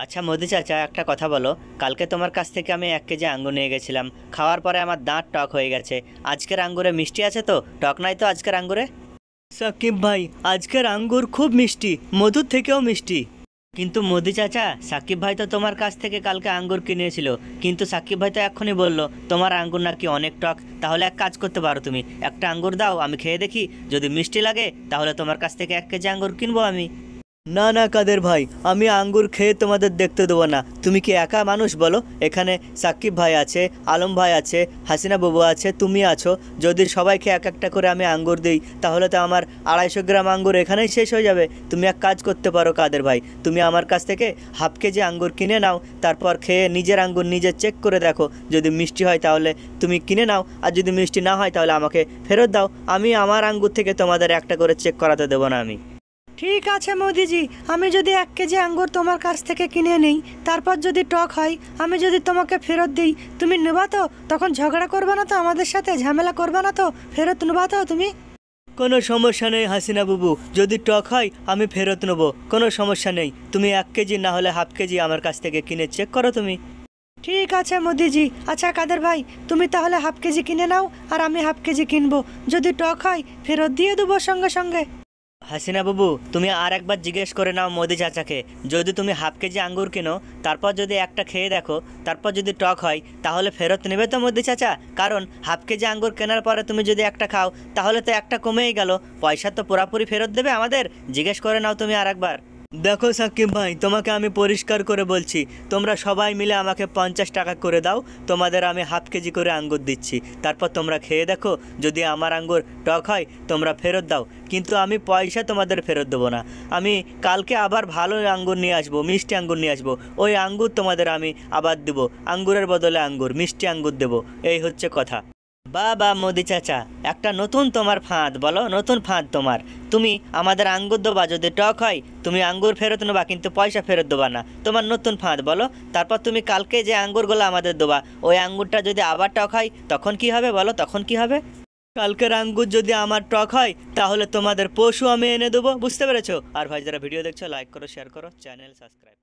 अच्छा मोदी चाचा एक कथा बोलो कल के तुम्हार काछ थेके आमी 1 केजी आंगुर निये गेछिलाम खावार परे आमार दाँत टक हये गेछे आजकेर आंगुरे मिष्टि आछे तो टक नाई तो आजकेर आंगुरे साकिब भाई आजकेर आंगुर खूब मिष्टि मधुर थेकेओ मिष्टि किन्तु मोदी चाचा साकिब भाई तो तुम्हार काछ थेके कालके आंगुर किनेछिलो किन्तु साकिब भाई तो एखोनी बोललो तोमार आंगुर नाकि अनेक टक ताहले एक काज करते पारो तुमी एकटा आंगुर दाओ आमी खेये देखी जोदि मिष्टि लागे ताहले तोमार काछ थेके 1 केजी आंगुर किनबो आमी ना ना कादेर भाई आमी आंगुर खेये तोमादेर देखते देबो ना तुमी कि एका मानुष बोलो एखाने साकिब भाई आछे आलम भाई आछे हासिना बाबू आछे तुमी आछो जोदि सबाइके एक एकटा करे आमी आंगुर देई ताहले तो आमार 250 ग्राम आंगुर एखानेई शेष हये जाबे तुमी एक काज करते पारो कादेर भाई तुमी आमार काछ थेके हाफ केजी आंगुर किने नाओ तारपर खेये निजेर आंगुर निजे चेक करे देखो जोदि मिष्टि हय ताहले तुमी किने नाओ आर जोदि मिष्टि ना हय ताहले आमाके फेरत दाओ आमी आमार आंगुर थेके तोमादेर एकटा करे चेक कराते देबो ना आमी ठीक है मोदी जी हमें जो 1 केजी आंगुर तुम्हार काछ थेके किने नेई तारपर जदि टक हय हमें जदि तुम्हें फेरत दी तुम नेबा तो तखन झगड़ा करबा ना तो आमादेर साथे झमेला करबा ना तो फेरत नेबा तो तुमी कोनो समस्या नहीं हासिना बाबू जदि टक हय आमी फेरत नेब कोनो समस्या नहीं तुमी 1 केजी ना होले हाफ केजी आमार काछ थेके किने चेक करो तुमी ठीक है मोदी जी अच्छा कादर भाई तुमी ताहले हाफ केजी किने नाओ और आमी हाफ केजी किनबो जदि टक हय फेरत दिए देबो संगे संगे हासिना बाबू तुम्हें और एक बार जिज्ञेस करे नाओ मोदी चाचा के यदि तुम्हें हाफ केजी आंगुर किनो तारपर यदि एकटा खेये देखो तारपर यदि टक हय ताहले फेरत नेबे तो मोदी चाचा कारण हाफ केजी आंगुर केनार परे तुम्हें यदि एकटा खाओ ताहले तो एकटा कमेई गेलो पैसा तो पुरापुरी फेरत देबे आमादेर जिज्ञेस करे नाओ तुम्हें और एक बार देखो साकिब भाई तुम्हें आमी परिष्कार करे बोलछी तोमरा सबाई मिले आमाके 50 टाका करे दाओ तोमादेर आमी हाफ केजी करे आंगुर दिच्छी तारपर तोमरा खेये देखो जदि आमार आंगुर टक हय तोमरा फेरत दाओ किन्तु आमी पैसा तोमादेर फेरत देबो ना आमी कालके आबार भालो आंगुर निये आसबो मिष्टि आंगुर निये आसबो ओई आंगुर तोमादेर आमी आबार देबो आंगुरेर बदले आंगुर मिष्टि आंगुर देबो एई होच्छे कथा बाबा मोदी चाचा एक नतून तुम्हार फाँद बोलो नतून फाँद तुम्हार तुमी आमादेर आंगुर देबा जदि टक हय तुमी आंगुर फेरत नेबा किन्तु पैसा फेरत देबा ना तुम्हार नतून फाँद बोलो तारपर तुमी कालके जे आंगुरगुलो आमादेर देबा ओई आंगुरटा जदि आबार टक हय तखन कि हबे बोलो तखन कि हबे कालकेर आंगुर जदि आमार टक हय ताहले तोमादेर पशु आमी एने देबो बुझते पेरेछो। और भाई जारा भिडियो देखछो लाइक करो शेयर करो चैनल सबस्क्राइब।